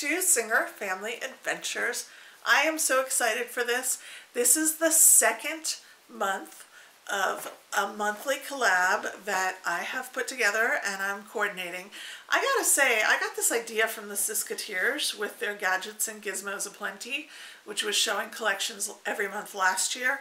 to Singer Family Adventures. I am so excited for this. This is the second month of a monthly collab that I have put together and I'm coordinating. I gotta say, I got this idea from the Sisketeers with their Gadgets and Gizmos Aplenty, which was showing collections every month last year.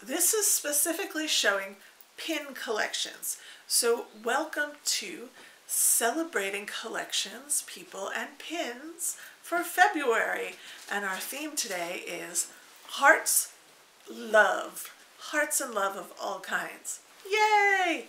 This is specifically showing pin collections. So welcome to Celebrating Collections, People, and Pins for February. And our theme today is Hearts, Love. Hearts and love of all kinds. Yay!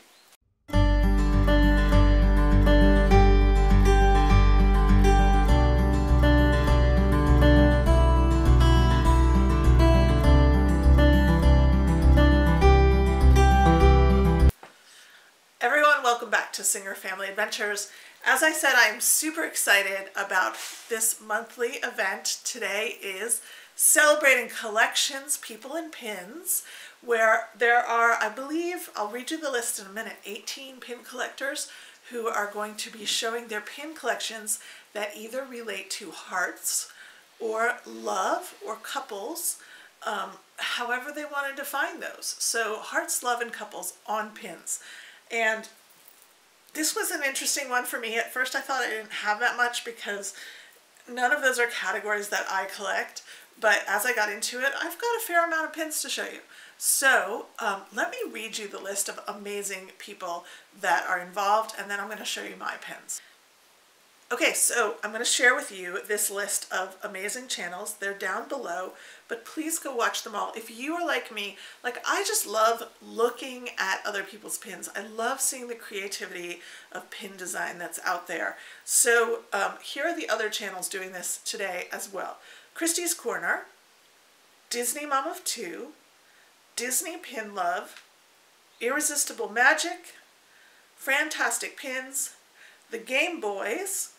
Everyone, welcome back to Singer Family Adventures. As I said, I'm super excited about this monthly event. Today is Celebrating Collections, People, and Pins, where there are, I believe, I'll read you the list in a minute, 18 pin collectors who are going to be showing their pin collections that either relate to hearts or love or couples, however they want to define those. So hearts, love, and couples on pins. And this was an interesting one for me. At first I thought I didn't have that much because none of those are categories that I collect. But as I got into it, I've got a fair amount of pins to show you. So let me read you the list of amazing people that are involved, and then I'm going to show you my pins. Okay, so I'm going to share with you this list of amazing channels. They're down below, but please go watch them all. If you are like me, like I just love looking at other people's pins. I love seeing the creativity of pin design that's out there. So here are the other channels doing this today as well. Christys Corner, Disney Mom of Two, Disney Pin Love, EARresistable Magic, Frantasticpins, the GaymeBoyz,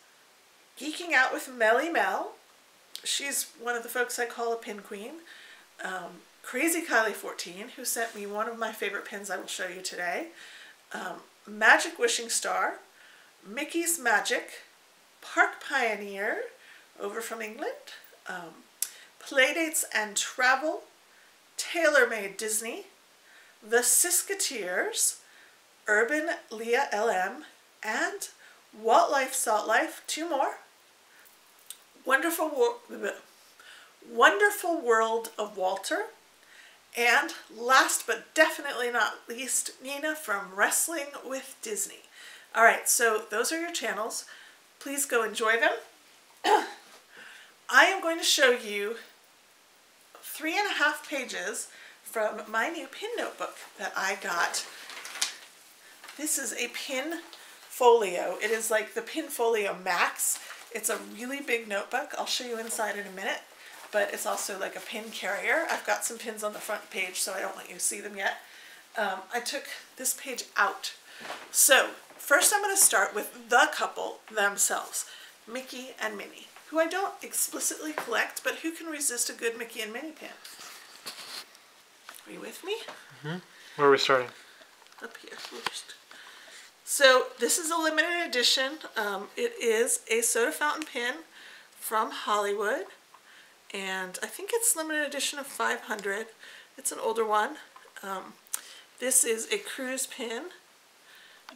Geeking Out With MellyMel, she's one of the folks I call a pin queen, Krazykiley14, who sent me one of my favorite pins I will show you today, Magic Wishing Starr, Mickey's Magic, Park Pioneer, over from England, Play Dates and Travel, Taylor Made Disney, the Sisketeers, UrbanLiaLM, and WaltLifeSaltLife, two more, Wonderful World of Walter, and last but definitely not least, Nina from Wrestling With Disney. All right, so those are your channels. Please go enjoy them. I am going to show you 3.5 pages from my new pin notebook that I got. This is a pin folio. It is like the Pin Folio Max. It's a really big notebook. I'll show you inside in a minute, but it's also like a pin carrier. I've got some pins on the front page, so I don't want you to see them yet. I took this page out. So first I'm going to start with the couple themselves, Mickey and Minnie, who I don't explicitly collect, but who can resist a good Mickey and Minnie pin? Are you with me? Mm-hmm. Where are we starting? Up here first. So this is a limited edition. It is a soda fountain pin from Hollywood, and I think it's limited edition of 500. It's an older one. This is a cruise pin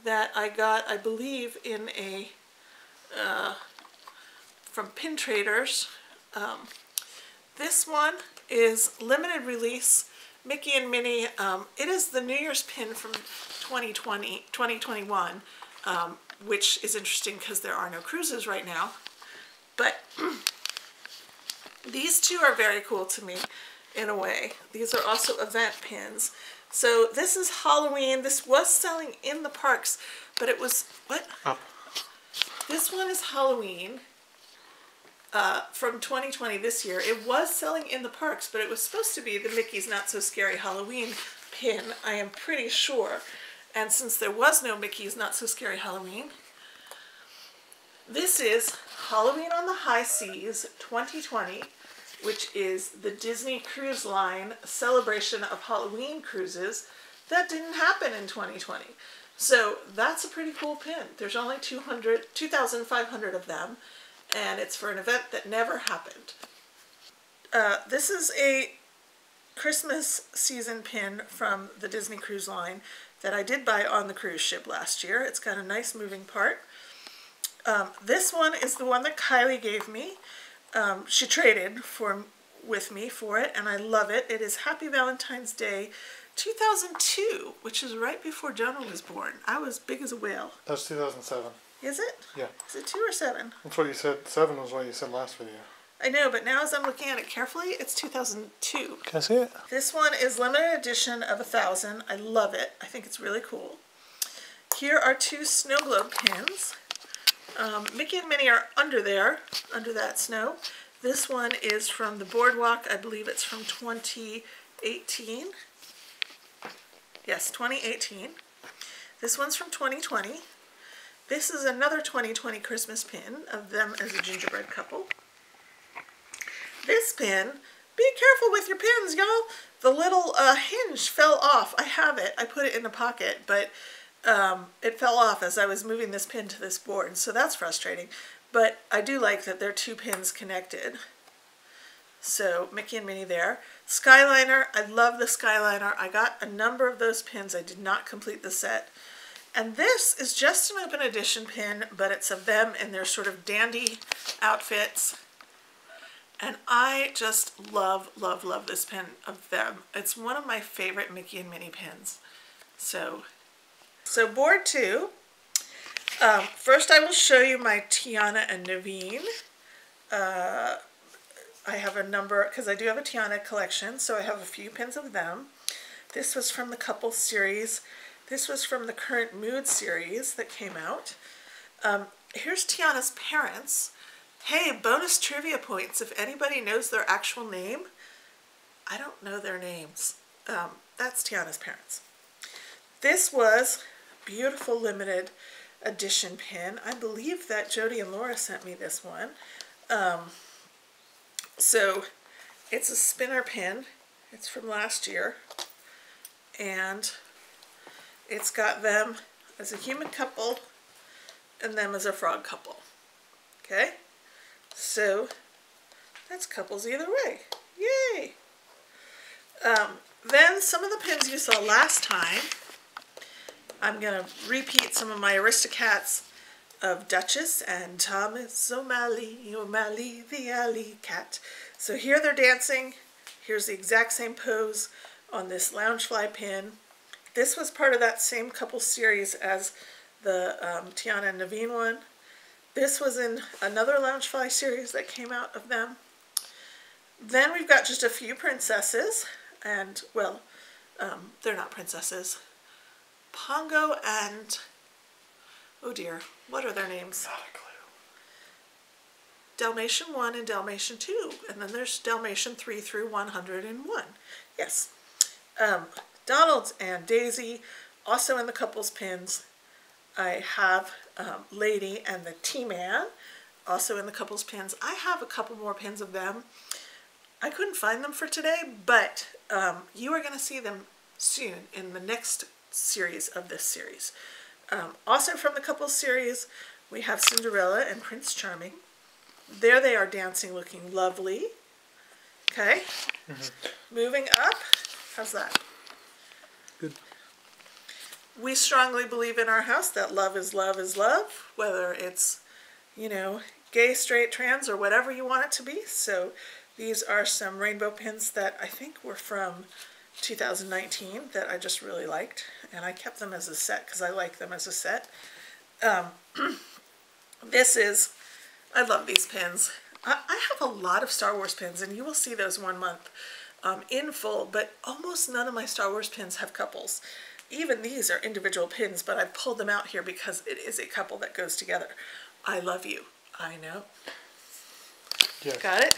that I got, I believe, in a from Pin Traders. This one is limited release, Mickey and Minnie. It is the New Year's pin from 2021, which is interesting because there are no cruises right now. But these two are very cool to me in a way. These are also event pins. So this is Halloween. This was selling in the parks, but it was, what? Oh. This one is Halloween. From 2020 this year. It was selling in the parks, but it was supposed to be the Mickey's Not So Scary Halloween pin, I am pretty sure. And since there was no Mickey's Not So Scary Halloween, this is Halloween on the High Seas 2020, which is the Disney Cruise Line celebration of Halloween cruises that didn't happen in 2020. So that's a pretty cool pin. There's only 2,500 of them. and it's for an event that never happened. This is a Christmas season pin from the Disney Cruise Line that I did buy on the cruise ship last year. It's got a nice moving part. This one is the one that Kylie gave me. She traded with me for it, and I love it. It is Happy Valentine's Day 2002, which is right before Jonah was born. I was big as a whale. That's 2007. Is it? Yeah. Is it 2 or 7? That's what you said. 7 was what you said last video. I know, but now as I'm looking at it carefully, it's 2002. Can I see it? This one is limited edition of 1,000. I love it. I think it's really cool. Here are 2 snow globe pins. Mickey and Minnie are under there, under that snow. This one is from the Boardwalk. I believe it's from 2018. Yes, 2018. This one's from 2020. This is another 2020 Christmas pin of them as a gingerbread couple. This pin, be careful with your pins, y'all. The little hinge fell off. I have it. I put it in a pocket, but it fell off as I was moving this pin to this board, so that's frustrating. But I do like that there are 2 pins connected. So Mickey and Minnie there. Skyliner, I love the Skyliner. I got a number of those pins. I did not complete the set. And this is just an open edition pin, but it's of them in their sort of dandy outfits. And I just love, love, love this pin of them. It's one of my favorite Mickey and Minnie pins. So board 2. First I will show you my Tiana and Naveen. I have a number, because I do have a Tiana collection, so I have a few pins of them. This was from the Couple series. This was from the Current Mood series that came out. Here's Tiana's parents. Hey, bonus trivia points if anybody knows their actual name. I don't know their names. That's Tiana's parents. This was beautiful limited edition pin. I believe that Jody and Laura sent me this one. So it's a spinner pin. It's from last year. And it's got them as a human couple and them as a frog couple. Okay? So that's couples either way. Yay! Then some of the pins you saw last time. I'm going to repeat some of my Aristocats of Duchess and Thomas O'Malley, the alley cat. So here they're dancing. Here's the exact same pose on this Loungefly pin. This was part of that same couple series as the Tiana and Naveen one. This was in another Loungefly series that came out of them. Then we've got just a few princesses. And, well, they're not princesses. Pongo and, oh dear, what are their names? Not a clue. Dalmatian 1 and Dalmatian 2, and then there's Dalmatian 3 through 101. Yes. Donald and Daisy, also in the couples pins. I have Lady and the T-Man, also in the couples pins. I have a couple more pins of them. I couldn't find them for today, but you are going to see them soon in the next series of this series. Also from the couples series, we have Cinderella and Prince Charming. There they are dancing, looking lovely. Okay. Mm-hmm. Moving up. How's that? Good. We strongly believe in our house that love is love is love, whether it's, you know, gay, straight, trans, or whatever you want it to be. So these are some rainbow pins that I think were from 2019 that I just really liked, and I kept them as a set because I like them as a set. This is, I love these pins. I have a lot of Star Wars pins, and you will see those one month in full, but almost none of my Star Wars pins have couples. Even these are individual pins, but I pulled them out here because it is a couple that goes together. I love you. I know. Yes. Got it?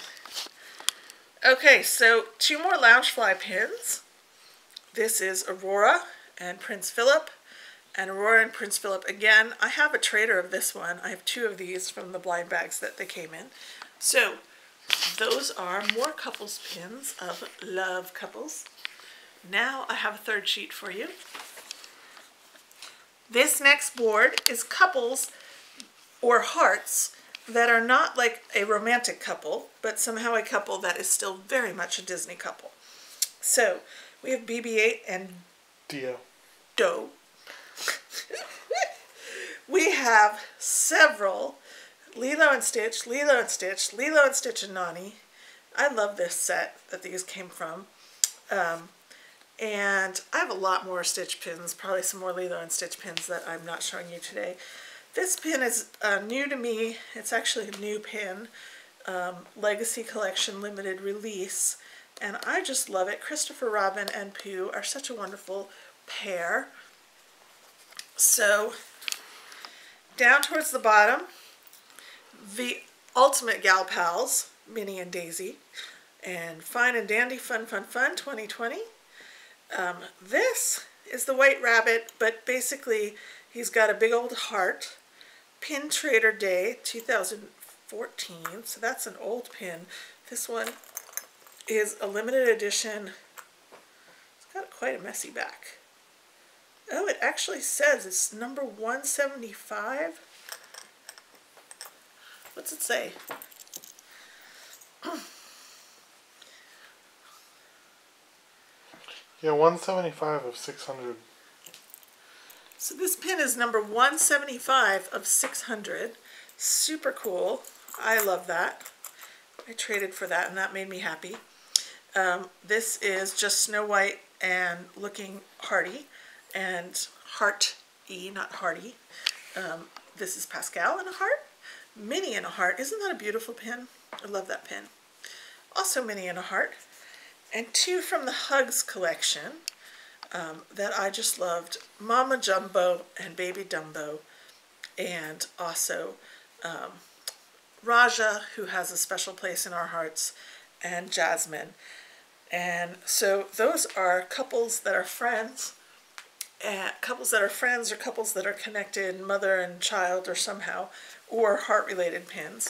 Okay, so 2 more Loungefly pins. This is Aurora and Prince Philip, and Aurora and Prince Philip again. I have a trader of this one. I have 2 of these from the blind bags that they came in. So those are more couples pins of love couples. Now I have a 3rd sheet for you. This next board is couples or hearts that are not like a romantic couple, but somehow a couple that is still very much a Disney couple. So we have BB-8 and Dio. Doe. We have several Lilo and Stitch and Nani. I love this set that these came from. And I have a lot more Stitch pins, probably some more Lilo and Stitch pins that I'm not showing you today. This pin is new to me. It's actually a new pin, Legacy Collection Limited Release, and I just love it. Christopher Robin and Pooh are such a wonderful pair. So down towards the bottom, the Ultimate Gal Pals, Minnie and Daisy, and Fine and Dandy Fun Fun Fun 2020. This is the White Rabbit, but basically he's got a big old heart. Pin Trader Day 2014, so that's an old pin. This one is a limited edition. It's got quite a messy back. Oh, it actually says it's number 175. What's it say? Yeah, 175 of 600. So this pin is number 175 of 600. Super cool. I love that. I traded for that and that made me happy. This is just Snow White and looking hearty and heart-y, not hearty. This is Pascal in a heart. Minnie in a heart. Isn't that a beautiful pin? I love that pin. Also Minnie in a heart. And two from the Hugs collection that I just loved. Mama Jumbo and Baby Dumbo. And also Raja, who has a special place in our hearts, and Jasmine. And so those are couples that are friends. Couples that are friends or couples that are connected, mother and child or somehow, or heart-related pins.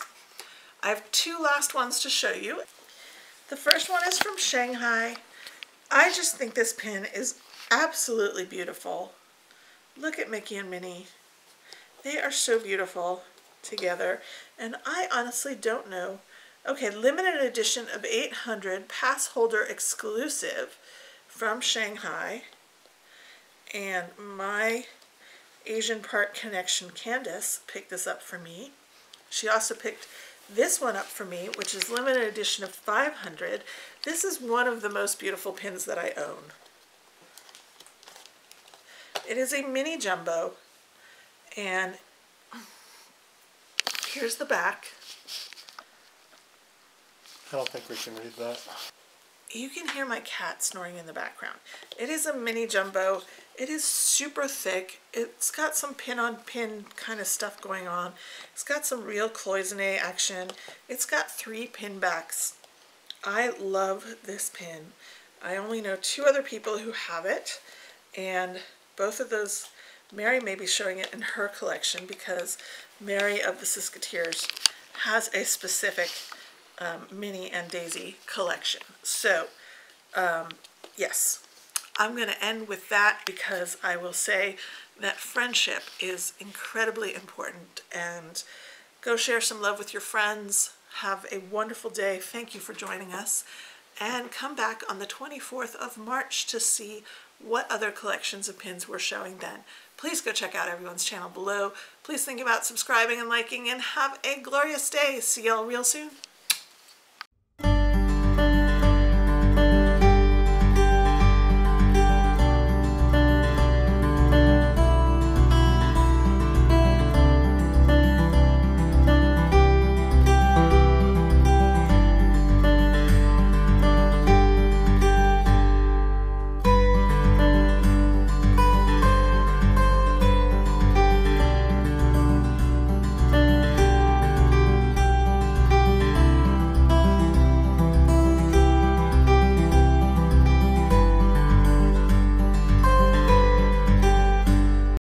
I have two last ones to show you. The first one is from Shanghai. I just think this pin is absolutely beautiful. Look at Mickey and Minnie. They are so beautiful together. And I honestly don't know. Okay, limited edition of 800, pass holder exclusive from Shanghai. And my Asian Park connection, Candace, picked this up for me. She also picked this one up for me, which is limited edition of 500. This is one of the most beautiful pins that I own. It is a mini jumbo, and here's the back. I don't think we can read that. You can hear my cat snoring in the background. It is a mini jumbo. It is super thick. It's got some pin-on-pin kind of stuff going on. It's got some real cloisonné action. It's got three pin backs. I love this pin. I only know two other people who have it, and both of those, Mary may be showing it in her collection because Mary of the Sisketeers has a specific Minnie and Daisy collection. So, yes, I'm going to end with that because I will say that friendship is incredibly important, and go share some love with your friends. Have a wonderful day. Thank you for joining us, and come back on the 24th of March to see what other collections of pins we're showing then. Please go check out everyone's channel below. Please think about subscribing and liking, and have a glorious day. See y'all real soon.